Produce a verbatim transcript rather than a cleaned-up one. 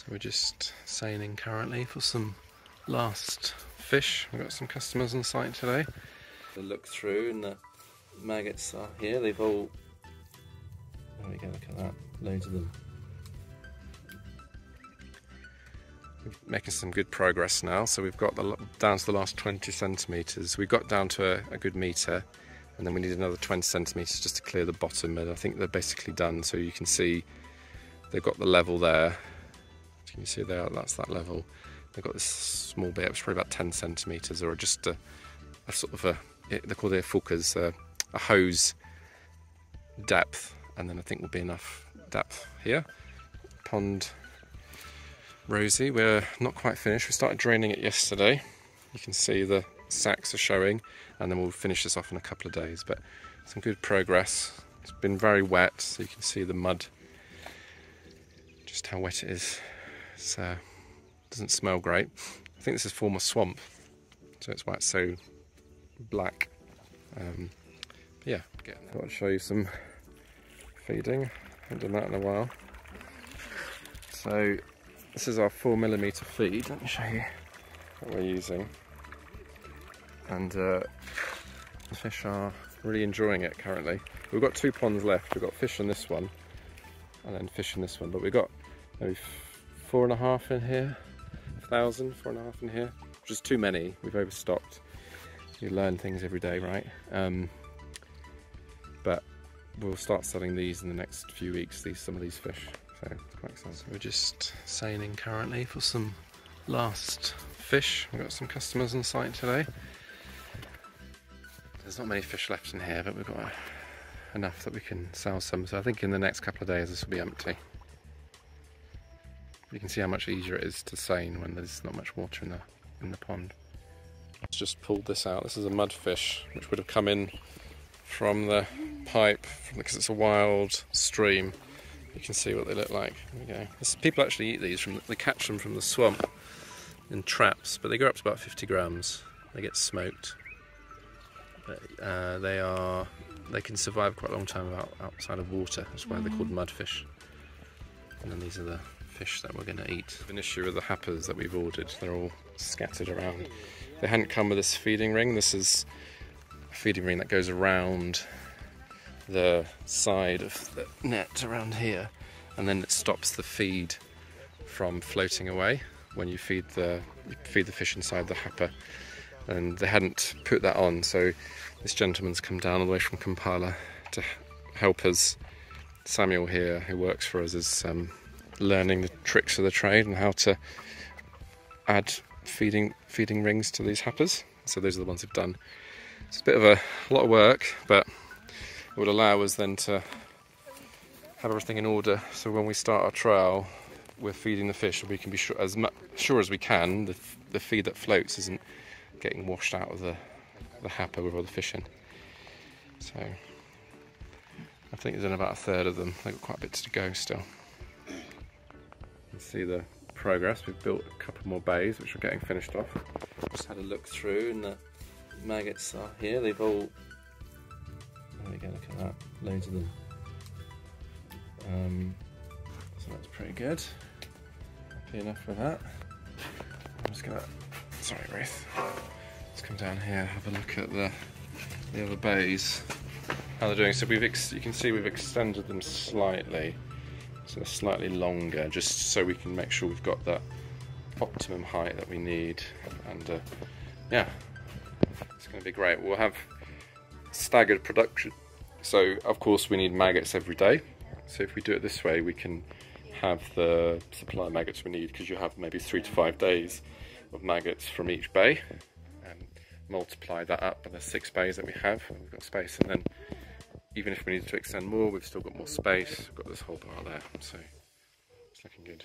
So we're just seining currently for some last fish. We've got some customers on site today. The look through and the maggots are here. They've all... There we go, look at that. Loads of them. We're making some good progress now. So we've got the, down to the last twenty centimetres. We got down to a, a good metre. And then we need another twenty centimetres just to clear the bottom, and I think they're basically done. So you can see they've got the level there. Can you see there? That's that level. They've got this small bit, it's probably about ten centimetres, or just a, a sort of a, they call it a fulcus, a, a hose depth, and then I think will be enough depth here. Pond Rosie, we're not quite finished. We started draining it yesterday. You can see the sacks are showing, and then we'll finish this off in a couple of days, but some good progress. It's been very wet, so you can see the mud, just how wet it is. So uh, doesn't smell great. I think this is former swamp, so it's why it's so black. Um, yeah, getting there. I want to show you some feeding. Haven't done that in a while. So this is our four millimetre feed. Let me show you what we're using. And uh, the fish are really enjoying it currently. We've got two ponds left. We've got fish in this one, and then fish in this one. But we've got maybe four and a half in here, a thousand, four and a half in here, which is too many. We've overstocked. You learn things every day, right? Um, but we'll start selling these in the next few weeks. These some of these fish. So quite exciting. We're just seining currently for some last fish. We've got some customers on site today. There's not many fish left in here, but we've got enough that we can sell some. So I think in the next couple of days this will be empty. You can see how much easier it is to seine when there's not much water in the in the pond. I've just pulled this out. This is a mudfish, which would have come in from the pipe because it's a wild stream. You can see what they look like. There we go. This, people actually eat these from. They catch them from the swamp in traps, but they go up to about fifty grams. They get smoked. Uh, they are, they can survive quite a long time out, outside of water. That's why they're called mudfish. And then these are the fish that we're going to eat. An issue with the hapas that we've ordered, they're all scattered around. They hadn't come with this feeding ring. This is a feeding ring that goes around the side of the net around here, and then it stops the feed from floating away when you feed the, you feed the fish inside the hapa. And they hadn't put that on, so this gentleman's come down all the way from Kampala to help us. Samuel here, who works for us, is um, learning the tricks of the trade and how to add feeding feeding rings to these hapas. So those are the ones we've done. It's a bit of a, a lot of work, but it would allow us then to have everything in order. So when we start our trial, we're feeding the fish, and we can be sure as much, sure as we can the the feed that floats isn't getting washed out of the, the hapa with all the fish in. So I think there's about a third of them. They've got quite a bit to go still. You can see the progress. We've built a couple more bays which are getting finished off. Just had a look through and the maggots are here. They've all... There we go, look at that. Loads of them. Um, so that's pretty good. Happy enough with that. I'm just gonna... Sorry, Ruth. Let's come down here, have a look at the the other bays, how they're doing. So we've ex you can see we've extended them slightly, so they're slightly longer, just so we can make sure we've got that optimum height that we need. And uh, yeah, it's going to be great. We'll have staggered production. So of course we need maggots every day. So if we do it this way, we can have the supply of maggots we need, because you have maybe three to five days of maggots from each bay, and multiply that up by the six bays that we have. We've got space, and then even if we needed to extend more, we've still got more space. We've got this whole bar there, so it's looking good.